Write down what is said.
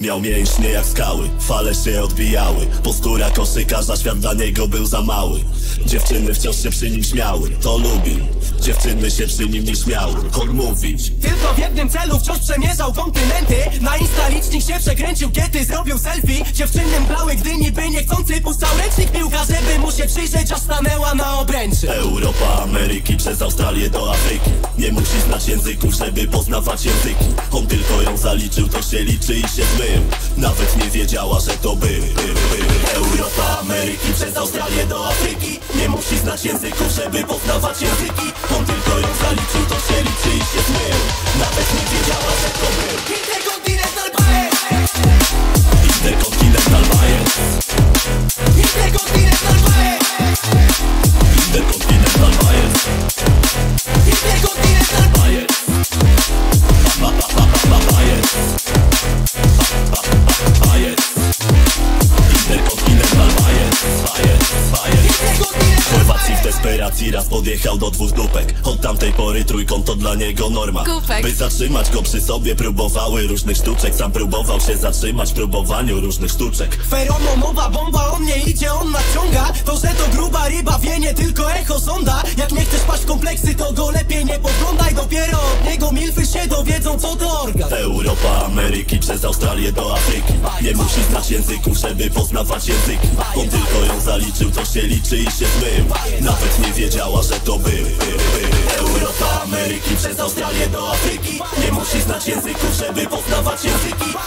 Miał mięśnie jak skały, fale się odbijały. Postura koszykarza, świat dla niego był za mały. Dziewczyny wciąż się przy nim śmiały, to lubił. Dziewczyny się przy nim nie śmiały, on mówić. Tylko w jednym celu wciąż przemierzał kontynenty. Na Insta licznik się przekręcił, kiedy zrobił selfie. Dziewczyny blały, gdy niby niechcący puszczał ręcznik piłka, żeby mu się przyjrzeć, aż stanęła na obręczy. Europa, Ameryki, przez Australię do Afryki. Nie musi znać języków, żeby poznawać języki. On tylko ją zaliczył, to się liczy i się zmył. Nawet nie wiedziała, że to były Europa, Ameryki, przez Australię do Afryki. Nie musi znać języków, żeby poznawać języki. On tylko ją zaliczył, to się liczy i się zmył. Nawet nie wiedziała, że to był Intercontinental Bias. Intercontinental Bias. Intercontinental Bias. Intercontinental Bias. Intercontinental Bias. Raz podjechał do 2 dupek. Od tamtej pory trójkąt to dla niego norma. By zatrzymać go przy sobie próbowały różnych sztuczek. Sam próbował się zatrzymać w próbowaniu różnych sztuczek. Feromonowa bomba o mnie idzie, on naciąga. To, że to gruba ryba wie, nie tylko echo sonda. Jak nie chcesz paść w kompleksy, to go lepiej nie poglądaj. Dopiero od niego milfy się dowiedzą, co to organ. Europa, Ameryki, przez Australię do Afryki. Nie musi znać języków, żeby poznawać języki. On tylko ją zaliczył, to się liczy i się zmył. Nawet nie wiedziała, że to były Europa, Ameryki, przez Australię do Afryki. Nie musi znać języków, żeby poznawać języki.